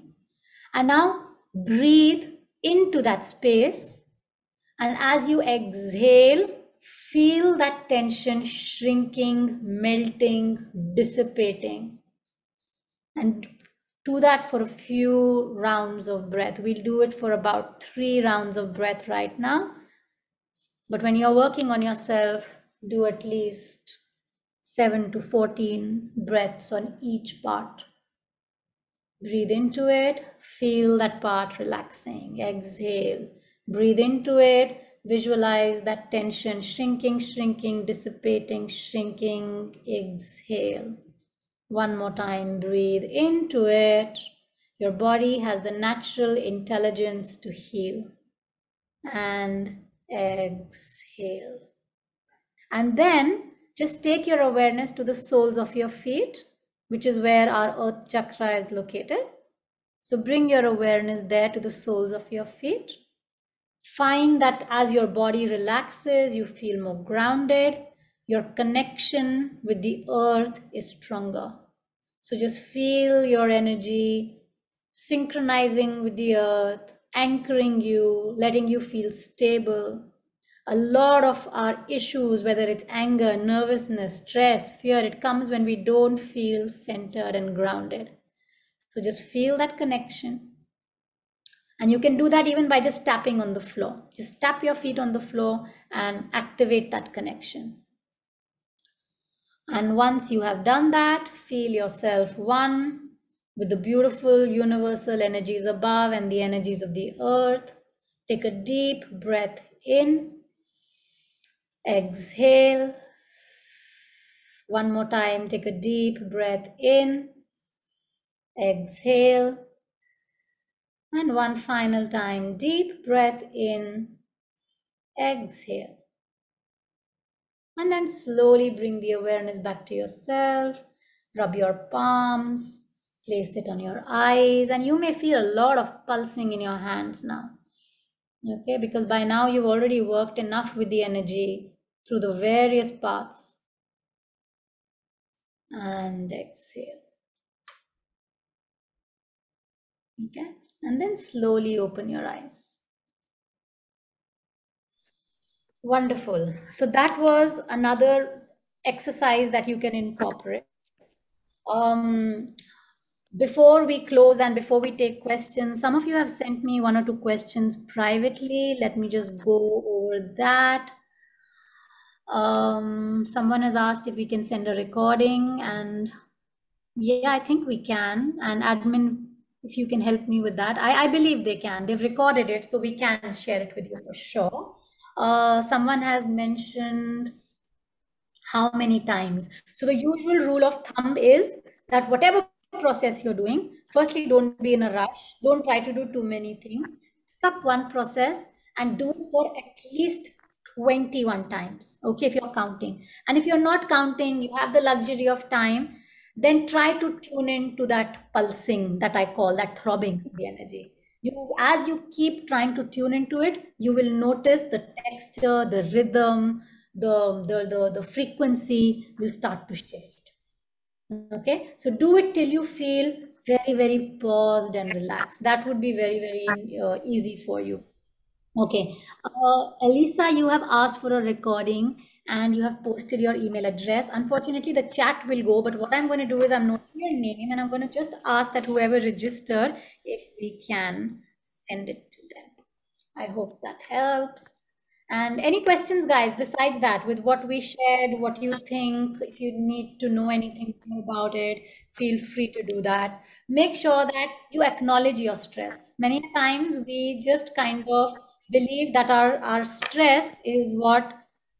And now breathe into that space, and as you exhale, feel that tension shrinking, melting, dissipating. And do that for a few rounds of breath. We'll do it for about 3 rounds of breath right now. But when you're working on yourself, do at least 7 to 14 breaths on each part. Breathe into it, feel that part relaxing. Exhale, breathe into it, visualize that tension shrinking, shrinking, dissipating, shrinking. Exhale. One more time, breathe into it. Your body has the natural intelligence to heal. And exhale. And then just take your awareness to the soles of your feet, which is where our earth chakra is located. So bring your awareness there to the soles of your feet. Find that as your body relaxes, you feel more grounded. Your connection with the earth is stronger. So just feel your energy synchronizing with the earth, anchoring you, letting you feel stable. A lot of our issues, whether it's anger, nervousness, stress, fear, it comes when we don't feel centered and grounded. So just feel that connection. And you can do that even by just tapping on the floor. Just tap your feet on the floor and activate that connection. And once you have done that, feel yourself one with the beautiful universal energies above and the energies of the earth. Take a deep breath in. Exhale. One more time, take a deep breath in. Exhale. And one final time, deep breath in. exhale. And then slowly bring the awareness back to yourself. Rub your palms, place it on your eyes, and you may feel a lot of pulsing in your hands now. Okay, because by now you've already worked enough with the energy through the various paths. And exhale. Okay, and then slowly open your eyes. Wonderful. So that was another exercise that you can incorporate. Before we close and before we take questions, some of you have sent me one or two questions privately. Let me just go over that. Someone has asked if we can send a recording, and yeah, I think we can. And admin, if you can help me with that. I believe they can. They've recorded it, so we can share it with you for sure. Someone has mentioned how many times. So the usual rule of thumb is that whatever process you're doing, firstly, don't be in a rush. Don't try to do too many things. Pick up one process and do it for at least 21 times. Okay, if you're counting. And if you're not counting, you have the luxury of time, then try to tune in to that pulsing that I call, that throbbing of the energy. As you keep trying to tune into it, you will notice the texture, the rhythm, the frequency will start to shift. Okay, so do it till you feel very, very paused and relaxed. That would be very, very easy for you. Okay, Elisa, you have asked for a recording and you have posted your email address. Unfortunately, the chat will go, but what I'm going to do is I'm noting your name and I'm going to just ask that whoever registered, if we can send it to them. I hope that helps. And any questions, guys, besides that, with what we shared, what you think, if you need to know anything about it, feel free to do that. Make sure that you acknowledge your stress. Many times we just kind of believe that our stress is what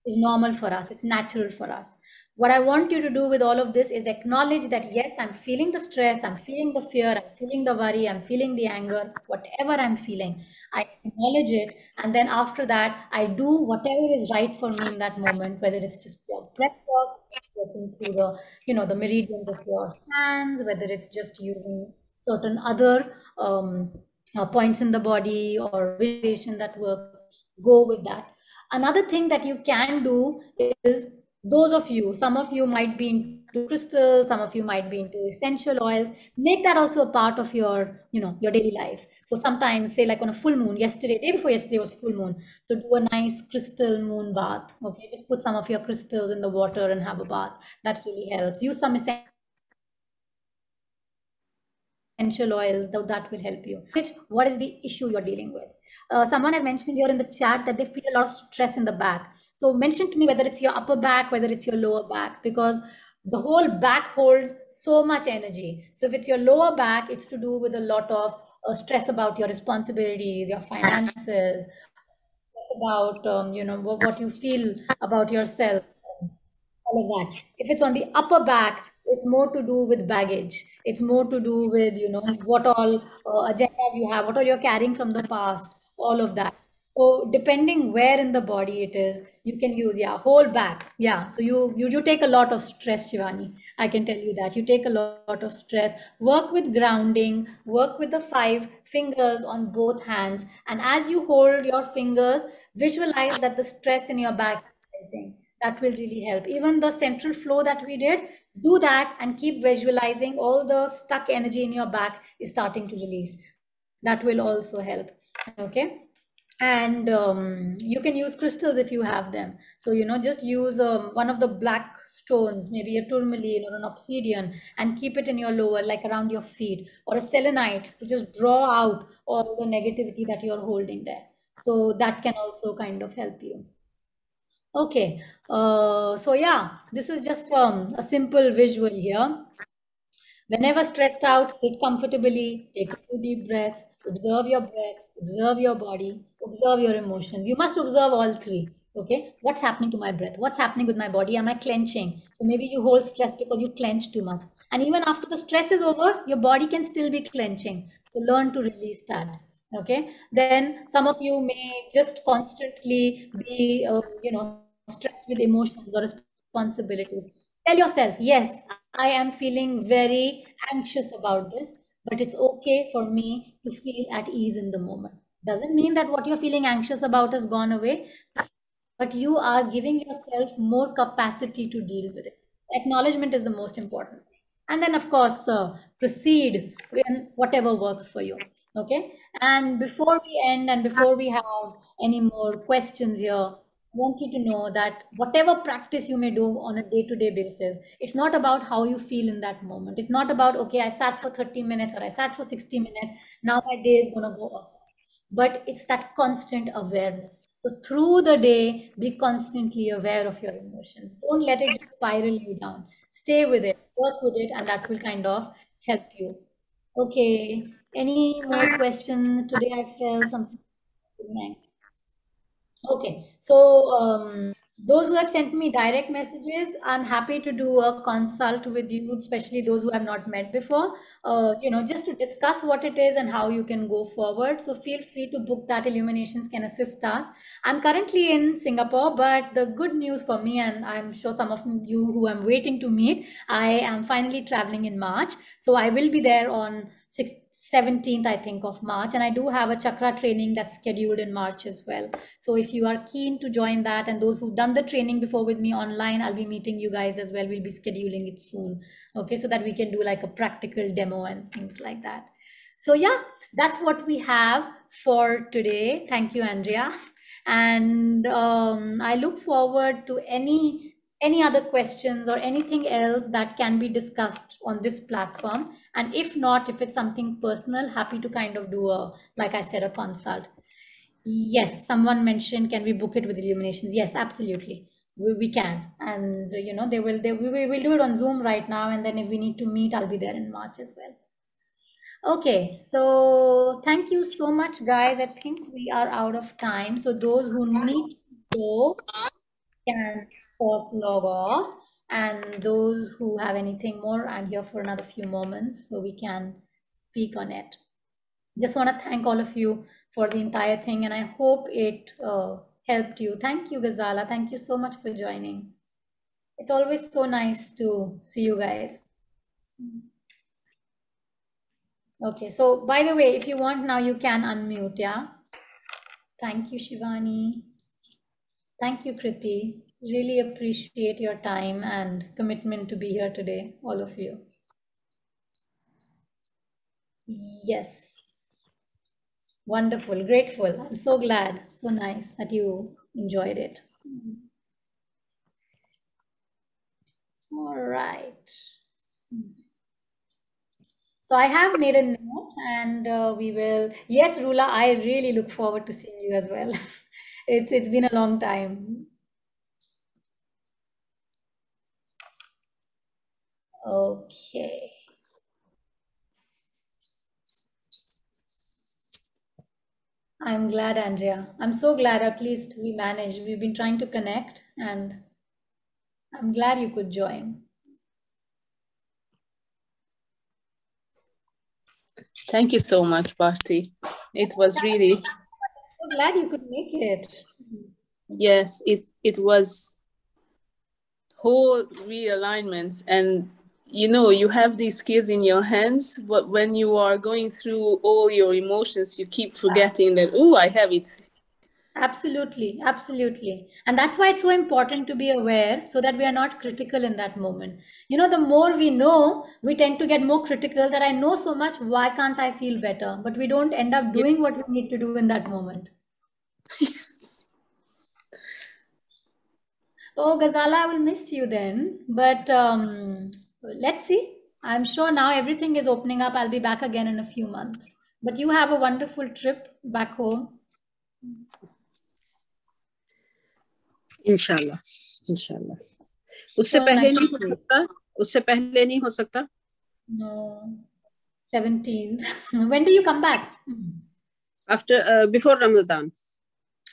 is normal for us. It's natural for us. What I want you to do with all of this is acknowledge that, yes, I'm feeling the stress, I'm feeling the fear, I'm feeling the worry, I'm feeling the anger, whatever I'm feeling, I acknowledge it. And then after that, I do whatever is right for me in that moment, whether it's just your breath work, working through the, the meridians of your hands, whether it's just using certain other points in the body or visualization that works, go with that. Another thing that you can do is, those of you, some of you might be into crystals, some of you might be into essential oils, make that also a part of your, your daily life. So sometimes, say like on a full moon, day before yesterday was full moon. So do a nice crystal moon bath. Okay, just put some of your crystals in the water and have a bath. That really helps. Use some essential oils, though, that will help you. What is the issue you're dealing with? Someone has mentioned here in the chat that they feel a lot of stress in the back. So mention to me whether it's your upper back, whether it's your lower back, because the whole back holds so much energy. So if it's your lower back, it's to do with a lot of stress about your responsibilities, your finances, about, what you feel about yourself, all of that. If it's on the upper back, it's more to do with baggage. It's more to do with, what all agendas you have, what all you're carrying from the past, all of that. So depending where in the body it is, you can use, whole back. Yeah, so you take a lot of stress, Shivani. I can tell you that. You take a lot of stress. Work with grounding, work with the 5 fingers on both hands. And as you hold your fingers, visualize that the stress in your back is rising. That will really help. Even the central flow that we did, do that and keep visualizing all the stuck energy in your back is starting to release. That will also help. Okay. And you can use crystals if you have them. So, just use one of the black stones, maybe a tourmaline or an obsidian, and keep it in your lower, like around your feet, or a selenite to just draw out all the negativity that you're holding there. So that can also kind of help you. Okay, so yeah, this is just a simple visual here. Whenever stressed out, sit comfortably, take a few deep breaths, observe your breath, observe your body, observe your emotions. You must observe all three. Okay, what's happening to my breath? What's happening with my body? Am I clenching? So maybe you hold stress because you clench too much. And even after the stress is over, your body can still be clenching. So learn to release that. Okay, then some of you may just constantly be, stressed with emotions or responsibilities. Tell yourself, yes, I am feeling very anxious about this, but it's okay for me to feel at ease in the moment. Doesn't mean that what you're feeling anxious about has gone away, but you are giving yourself more capacity to deal with it. Acknowledgement is the most important. And then, of course, proceed in whatever works for you. Okay, and before we end and before we have any more questions here, I want you to know that whatever practice you may do on a day-to-day basis, it's not about how you feel in that moment. It's not about, okay, I sat for 30 minutes or I sat for 60 minutes. Now my day is going to go awesome. But it's that constant awareness. So through the day, be constantly aware of your emotions. Don't let it spiral you down. Stay with it, work with it, and that will kind of help you. Okay. Any more questions? Today I felt something. Okay, so those who have sent me direct messages, I'm happy to do a consult with you, especially those who have not met before, just to discuss what it is and how you can go forward. So feel free to book that. Illuminations can assist us. I'm currently in Singapore, but the good news for me, and I'm sure some of you who I'm waiting to meet, I am finally traveling in March. So I will be there on 17th, I think, of March, and I do have a chakra training that's scheduled in March as well. So if you are keen to join that, and those who've done the training before with me online, I'll be meeting you guys as well. We'll be scheduling it soon, okay, so that we can do like a practical demo and things like that. So yeah, that's what we have for today. Thank you, Andrea, and I look forward to any other questions or anything else that can be discussed on this platform. And if not, if it's something personal, happy to kind of do a, like I said, a consult. Yes, someone mentioned, can we book it with Illuminations? Yes, absolutely. We can. And, we will do it on Zoom right now. And then if we need to meet, I'll be there in March as well. Okay, so thank you so much, guys. I think we are out of time. So those who need to go can... course, log off, and those who have anything more, I'm here for another few moments so we can speak on it. Just want to thank all of you for the entire thing, and I hope it helped you. Thank you, Ghazala. Thank you so much for joining. It's always so nice to see you guys. Okay, so by the way, if you want now, you can unmute, yeah? Thank you, Shivani. Thank you, Kriti. Really appreciate your time and commitment to be here today, all of you. Yes. Wonderful, grateful. I'm so glad, so nice that you enjoyed it. All right. So I have made a note, and we will, yes, Rula, I really look forward to seeing you as well. It's been a long time. Okay. I'm glad, Andrea. I'm so glad at least we managed. We've been trying to connect, and I'm glad you could join. Thank you so much, Bharti. It was really... I'm so glad you could make it. Yes, it was whole realignments, and you have these skills in your hands, but when you are going through all your emotions, you keep forgetting that, oh, I have it. Absolutely, absolutely. And that's why it's so important to be aware, so that we are not critical in that moment. The more we know, we tend to get more critical, that I know so much, why can't I feel better? But we don't end up doing what we need to do in that moment. Oh, Ghazala, I will miss you then, but let's see. I'm sure now everything is opening up. I'll be back again in a few months, but you have a wonderful trip back home. Inshallah, inshallah. Usse pehle nahi ho sakta? No, 17th. When do you come back? After, before Ramadan.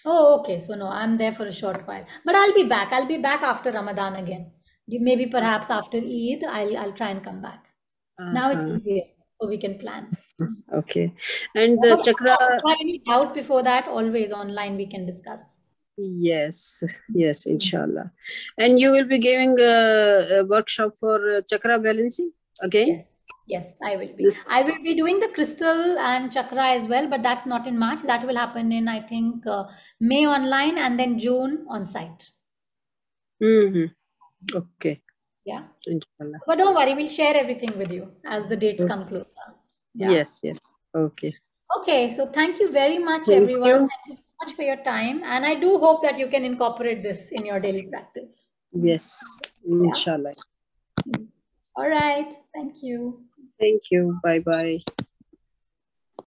Oh, okay. So no, I'm there for a short while, but I'll be back. I'll be back after Ramadan again. Maybe perhaps after Eid, I'll try and come back. Now it's easier, so we can plan. Okay. And the chakra. Any doubt before that, always online we can discuss. Yes, yes, inshallah. And you will be giving a workshop for chakra balancing again? Yes. Yes, I will be. Yes. I will be doing the crystal and chakra as well, but that's not in March. That will happen in, I think, May online and then June on site. Mm-hmm. Okay. Yeah. Inshallah. But don't worry, we'll share everything with you as the dates come closer. Yeah. Yes, yes. Okay. Okay, so thank you very much, everyone. Thank you so much for your time. And I do hope that you can incorporate this in your daily practice. Yes, inshallah. Yeah. All right. Thank you. Thank you. Bye-bye.